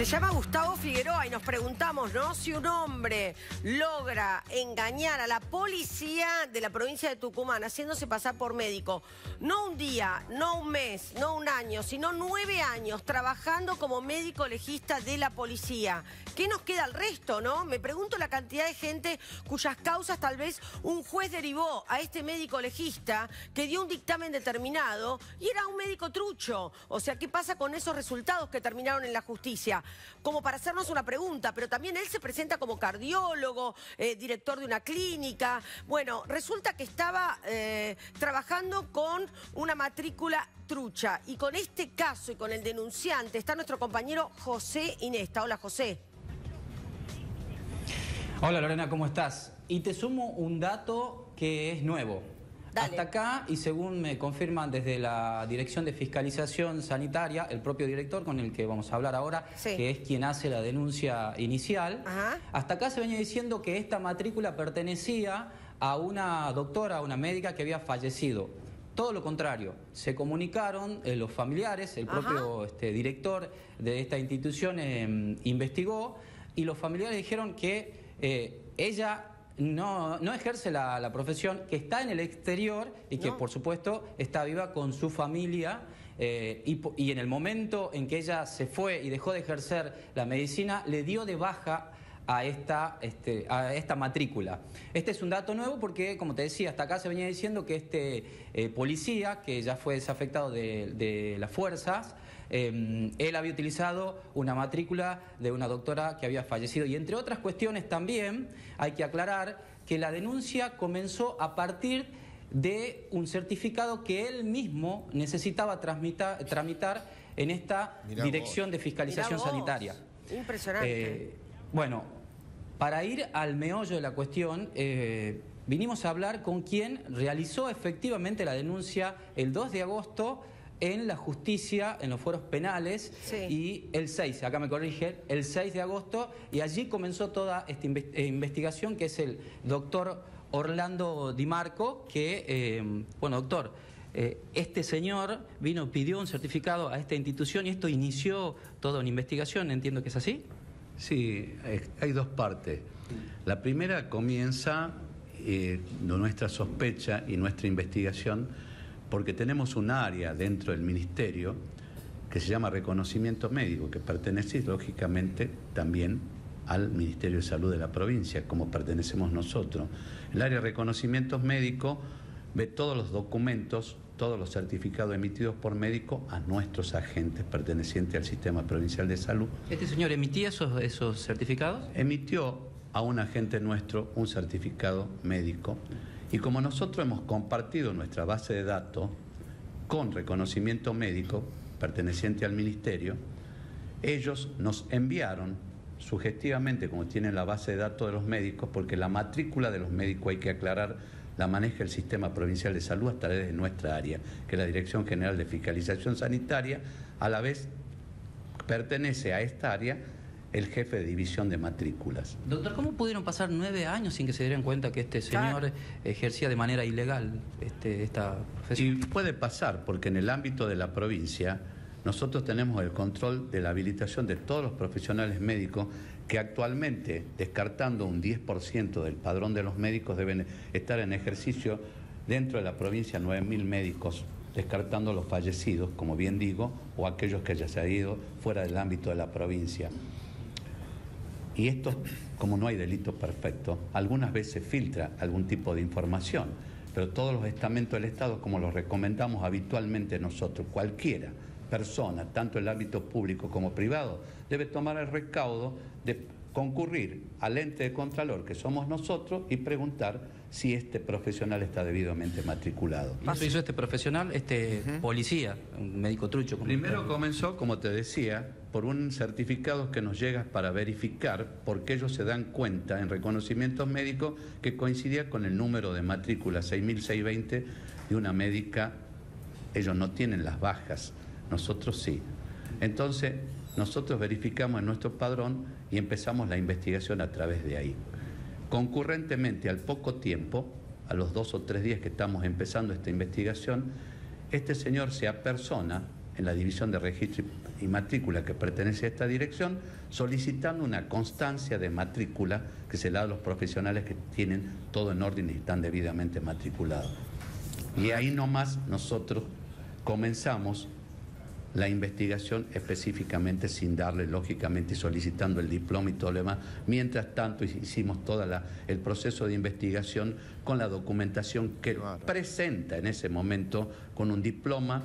Se llama Gustavo Figueroa y nos preguntamos, ¿no? Si un hombre logra engañar a la policía de la provincia de Tucumán haciéndose pasar por médico, no un día, no un mes, no un año, sino 9 años trabajando como médico legista de la policía. ¿Qué nos queda al resto, no? Me pregunto la cantidad de gente cuyas causas tal vez un juez derivó a este médico legista que dio un dictamen determinado y era un médico trucho. O sea, ¿qué pasa con esos resultados que terminaron en la justicia? Como para hacernos una pregunta, pero también él se presenta como cardiólogo, director de una clínica. Bueno, resulta que estaba trabajando con una matrícula trucha. Y con este caso y con el denunciante está nuestro compañero José Iniesta. Hola, José. Hola, Lorena, ¿cómo estás? Y te sumo un dato que es nuevo. Dale. Hasta acá, y según me confirman desde la Dirección de Fiscalización Sanitaria, el propio director con el que vamos a hablar ahora, sí, que es quien hace la denuncia inicial. Ajá. Hasta acá se venía diciendo que esta matrícula pertenecía a una doctora, a una médica que había fallecido. Todo lo contrario, se comunicaron los familiares, el propio director de esta institución investigó, y los familiares dijeron que ella no ejerce la profesión, que está en el exterior y que, por supuesto, está viva con su familia. Y en el momento en que ella se fue y dejó de ejercer la medicina, le dio de baja a esta matrícula. Este es un dato nuevo porque, como te decía, hasta acá se venía diciendo que este policía, que ya fue desafectado de las fuerzas, él había utilizado una matrícula de una doctora que había fallecido. Y entre otras cuestiones también hay que aclarar que la denuncia comenzó a partir de un certificado que él mismo necesitaba tramitar en esta Dirección de Fiscalización Sanitaria. Impresionante. Bueno, para ir al meollo de la cuestión, vinimos a hablar con quien realizó efectivamente la denuncia el 2 de agosto... en la justicia, en los fueros penales, sí, y el 6, acá me corrige, el 6 de agosto, y allí comenzó toda esta investigación, que es el doctor Orlando Di Marco, que, bueno, doctor, este señor vino, pidió un certificado a esta institución y esto inició toda una investigación, entiendo que es así. Sí, hay dos partes. La primera comienza nuestra sospecha y nuestra investigación, porque tenemos un área dentro del ministerio que se llama reconocimiento médico, que pertenece lógicamente también al Ministerio de Salud de la provincia, como pertenecemos nosotros. El área de reconocimientos médicos ve todos los documentos, todos los certificados emitidos por médicos a nuestros agentes pertenecientes al Sistema Provincial de Salud. ¿Este señor emitía esos certificados? Emitió a un agente nuestro un certificado médico. Y como nosotros hemos compartido nuestra base de datos con reconocimiento médico perteneciente al ministerio, ellos nos enviaron sugestivamente, como tienen la base de datos de los médicos, porque la matrícula de los médicos, hay que aclarar, la maneja el Sistema Provincial de Salud a través de nuestra área, que es la Dirección General de Fiscalización Sanitaria. A la vez pertenece a esta área el jefe de división de matrículas. Doctor, ¿cómo pudieron pasar 9 años sin que se dieran cuenta que este señor ejercía de manera ilegal esta profesión? Y puede pasar, porque en el ámbito de la provincia nosotros tenemos el control de la habilitación de todos los profesionales médicos que actualmente, descartando un 10% del padrón de los médicos, deben estar en ejercicio dentro de la provincia 9.000 médicos, descartando los fallecidos, como bien digo, o aquellos que hayan salido fuera del ámbito de la provincia. Y esto, como no hay delito perfecto, algunas veces filtra algún tipo de información, pero todos los estamentos del Estado, como los recomendamos habitualmente nosotros, cualquiera persona, tanto en el ámbito público como privado, debe tomar el recaudo de concurrir al ente de contralor, que somos nosotros, y preguntar si este profesional está debidamente matriculado. ¿Qué hizo este profesional, policía, un médico trucho? Primero comenzó, como te decía, por un certificado que nos llega para verificar, porque ellos se dan cuenta en reconocimientos médicos que coincidía con el número de matrícula 6620 de una médica. Ellos no tienen las bajas, nosotros sí. Entonces, nosotros verificamos en nuestro padrón y empezamos la investigación a través de ahí. Concurrentemente, al poco tiempo, a los 2 o 3 días que estamos empezando esta investigación, este señor se apersona en la División de Registro y matrícula que pertenece a esta dirección, solicitando una constancia de matrícula que se la da a los profesionales que tienen todo en orden y están debidamente matriculados. Y ahí nomás nosotros comenzamos la investigación específicamente sin darle, lógicamente, solicitando el diploma y todo lo demás. Mientras tanto hicimos todo el proceso de investigación con la documentación que presenta en ese momento, con un diploma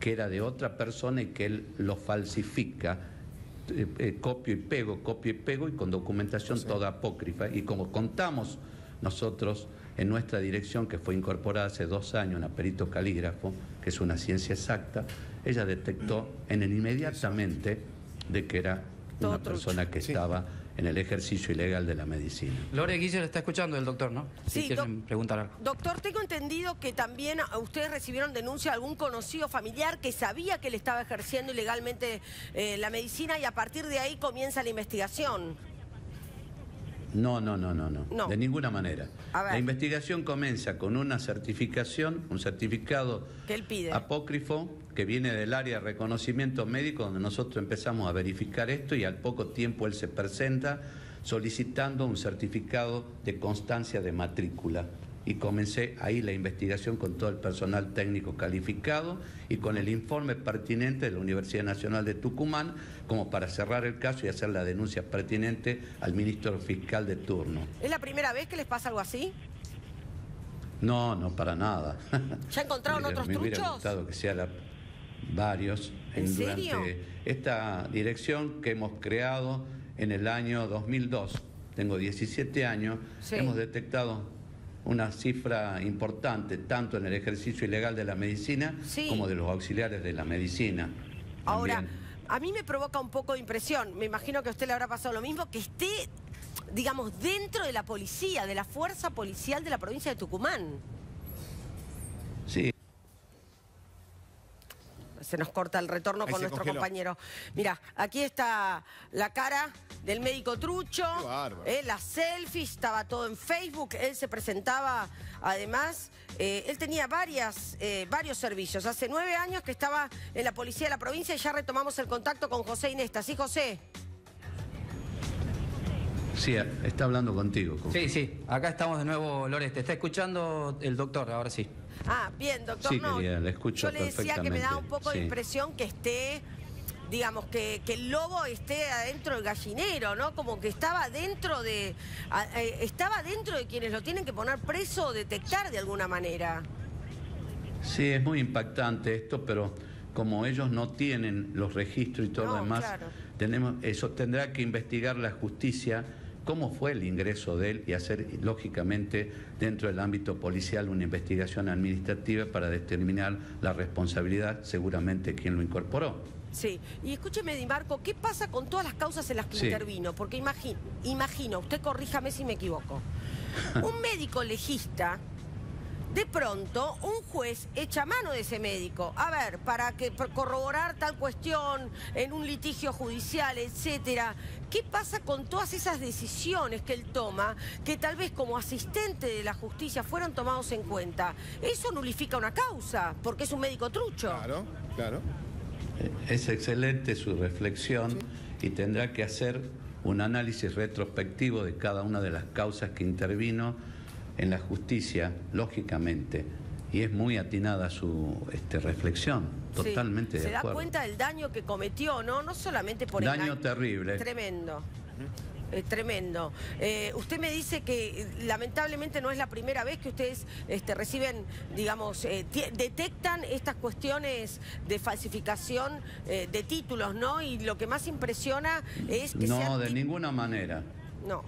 que era de otra persona y que él lo falsifica, copio y pego, y con documentación toda apócrifa. Y como contamos nosotros en nuestra dirección, que fue incorporada hace 2 años, una perito calígrafo, que es una ciencia exacta, ella detectó inmediatamente de que era una persona que estaba en el ejercicio ilegal de la medicina. Lore Guille, le está escuchando el doctor, ¿no? Sí, si quieren preguntar algo. Doctor, tengo entendido que también ustedes recibieron denuncia de algún conocido familiar que sabía que él estaba ejerciendo ilegalmente la medicina, y a partir de ahí comienza la investigación. No, de ninguna manera. La investigación comienza con una certificación, un certificado que él pide, apócrifo, que viene del área de reconocimiento médico, donde nosotros empezamos a verificar esto, y al poco tiempo él se presenta solicitando un certificado de constancia de matrícula. Y comencé ahí la investigación con todo el personal técnico calificado y con el informe pertinente de la Universidad Nacional de Tucumán, como para cerrar el caso y hacer la denuncia pertinente al ministro fiscal de turno. ¿Es la primera vez que les pasa algo así? No, no, para nada. ¿Ya encontraron otros truchos? Me hubiera gustado que sea varios. ¿En serio? Durante esta dirección que hemos creado en el año 2002, tengo 17 años, hemos detectado una cifra importante, tanto en el ejercicio ilegal de la medicina como de los auxiliares de la medicina. Ahora, a mí me provoca un poco de impresión, me imagino que a usted le habrá pasado lo mismo, que esté, digamos, dentro de la policía, de la fuerza policial de la provincia de Tucumán. Sí. Se nos corta el retorno con nuestro compañero. Mirá, aquí está la cara del médico trucho, las selfies, estaba todo en Facebook, él se presentaba, además, él tenía varios servicios. Hace 9 años que estaba en la policía de la provincia y ya retomamos el contacto con José Iniesta. ¿Sí, José? Sí, está hablando contigo. Sí, sí, acá estamos de nuevo, Lore, te está escuchando el doctor, ahora sí. Ah, bien, doctor, sí, querida, le escucho perfectamente. Yo le decía que me da un poco de impresión que esté, digamos, que el lobo esté adentro del gallinero, ¿no? Como que estaba dentro de quienes lo tienen que poner preso o detectar de alguna manera. Sí, es muy impactante esto, pero como ellos no tienen los registros y todo lo demás, eso tendrá que investigar la justicia, cómo fue el ingreso de él, y hacer, lógicamente, dentro del ámbito policial una investigación administrativa para determinar la responsabilidad, seguramente, quien lo incorporó. Sí, y escúcheme, Di Marco, ¿qué pasa con todas las causas en las que intervino? Porque imagino, usted corríjame si me equivoco, un médico legista, de pronto un juez echa mano de ese médico, a ver, para corroborar tal cuestión en un litigio judicial, etcétera. ¿Qué pasa con todas esas decisiones que él toma, que tal vez como asistente de la justicia fueron tomados en cuenta? Eso nulifica una causa, porque es un médico trucho. Claro, claro. Es excelente su reflexión y tendrá que hacer un análisis retrospectivo de cada una de las causas que intervino en la justicia, lógicamente, y es muy atinada su reflexión, totalmente de acuerdo. Se da cuenta del daño que cometió, ¿no? No solamente por el daño terrible. Tremendo. Tremendo. Usted me dice que lamentablemente no es la primera vez que ustedes reciben, digamos, detectan estas cuestiones de falsificación de títulos, ¿no? Y lo que más impresiona es que no, de ninguna manera. No.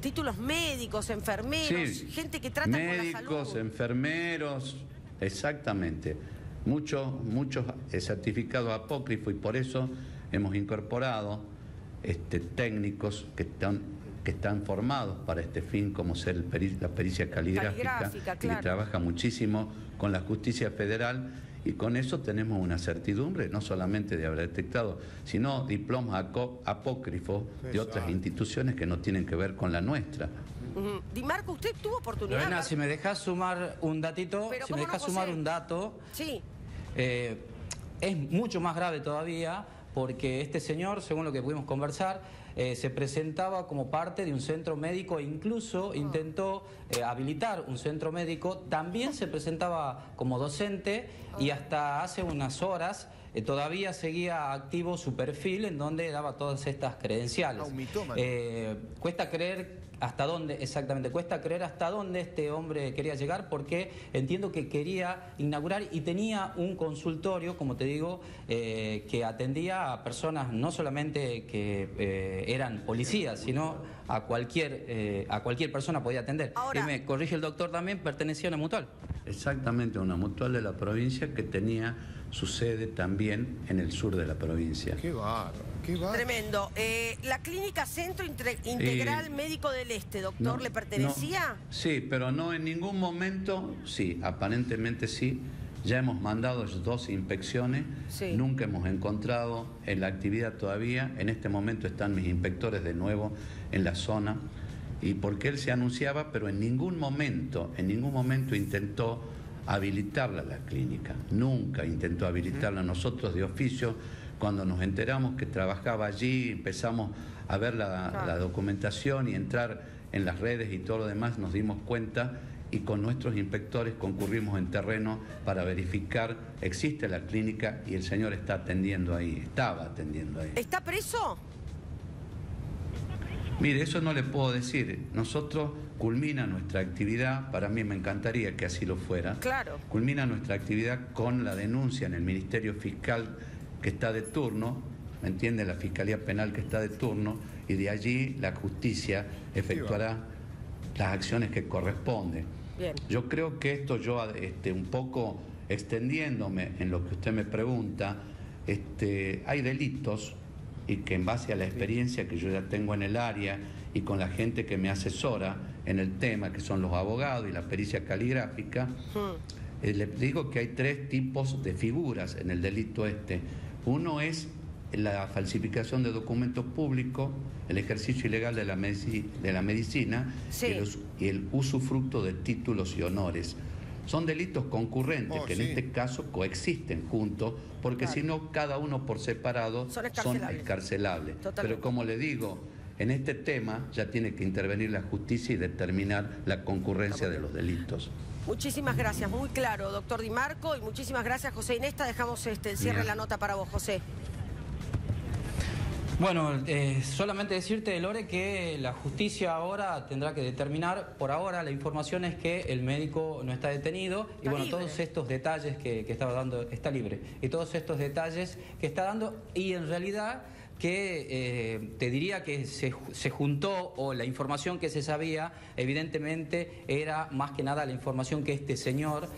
Títulos médicos, enfermeros, gente que trata médicos, con la salud. Médicos, enfermeros, exactamente. Muchos certificados apócrifos, y por eso hemos incorporado técnicos que están formados para este fin, como ser la pericia caligráfica que trabaja muchísimo con la justicia federal, y con eso tenemos una certidumbre, no solamente de haber detectado, sino diplomas apócrifos de otras instituciones que no tienen que ver con la nuestra. Di Marco, usted tuvo oportunidad. Lorena, si me dejas sumar un datito, si me dejas sumar un dato, es mucho más grave todavía, porque este señor, según lo que pudimos conversar, se presentaba como parte de un centro médico e incluso intentó habilitar un centro médico. También se presentaba como docente y hasta hace unas horas todavía seguía activo su perfil en donde daba todas estas credenciales. Cuesta creer hasta dónde, exactamente, cuesta creer hasta dónde este hombre quería llegar, porque entiendo que quería inaugurar y tenía un consultorio, como te digo, que atendía a personas no solamente que eran policías, sino a cualquier persona podía atender. Ahora, y me corrige el doctor también, pertenecía a una mutual. Exactamente, una mutual de la provincia que tenía su sede también en el sur de la provincia. ¡Qué bárbaro! ¡Qué bárbaro! Tremendo. ¿La clínica Centro Integral Médico del Este, doctor, no, le pertenecía? No, sí, pero no en ningún momento, sí, aparentemente sí. Ya hemos mandado 2 inspecciones, sí. Nunca hemos encontrado en la actividad todavía. En este momento están mis inspectores de nuevo en la zona. Y porque él se anunciaba, pero en ningún momento intentó habilitarla la clínica. Nunca intentó habilitarla. Nosotros de oficio, cuando nos enteramos que trabajaba allí, empezamos a ver la documentación y entrar en las redes y todo lo demás, nos dimos cuenta y con nuestros inspectores concurrimos en terreno para verificar, existe la clínica y el señor está atendiendo ahí, estaba atendiendo ahí. ¿Está preso? Mire, eso no le puedo decir. Nosotros culmina nuestra actividad, para mí me encantaría que así lo fuera. Claro. Culmina nuestra actividad con la denuncia en el Ministerio Fiscal que está de turno, ¿me entiende? La Fiscalía Penal que está de turno, y de allí la justicia efectuará las acciones que corresponden. Bien. Yo creo que esto, yo un poco extendiéndome en lo que usted me pregunta, hay delitos y que en base a la experiencia que yo ya tengo en el área y con la gente que me asesora en el tema, que son los abogados y la pericia caligráfica, le digo que hay 3 tipos de figuras en el delito este. Uno es la falsificación de documentos públicos, el ejercicio ilegal de la medicina, sí, y el usufructo de títulos y honores. Son delitos concurrentes que en este caso coexisten juntos, porque si no, cada uno por separado son excarcelables. Totalmente. Pero como le digo, en este tema ya tiene que intervenir la justicia y determinar la concurrencia de los delitos. Muchísimas gracias, muy claro, doctor Di Marco, y muchísimas gracias, José Iniesta. Dejamos el cierre de la nota para vos, José. Bueno, solamente decirte, Lore, que la justicia ahora tendrá que determinar. Por ahora la información es que el médico no está detenido y bueno, todos estos detalles que estaba dando, está libre. Y todos estos detalles que está dando, y en realidad que te diría que se juntó, o la información que se sabía, evidentemente era más que nada la información que este señor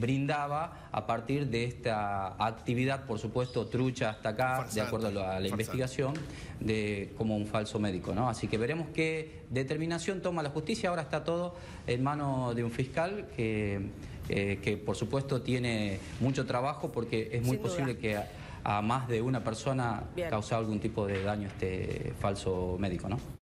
brindaba a partir de esta actividad, por supuesto, trucha hasta acá, farsante, de acuerdo a la investigación, como un falso médico, ¿no? Así que veremos qué determinación toma la justicia. Ahora está todo en mano de un fiscal que por supuesto tiene mucho trabajo, porque es muy posible que a más de una persona causó algún tipo de daño falso médico, ¿no?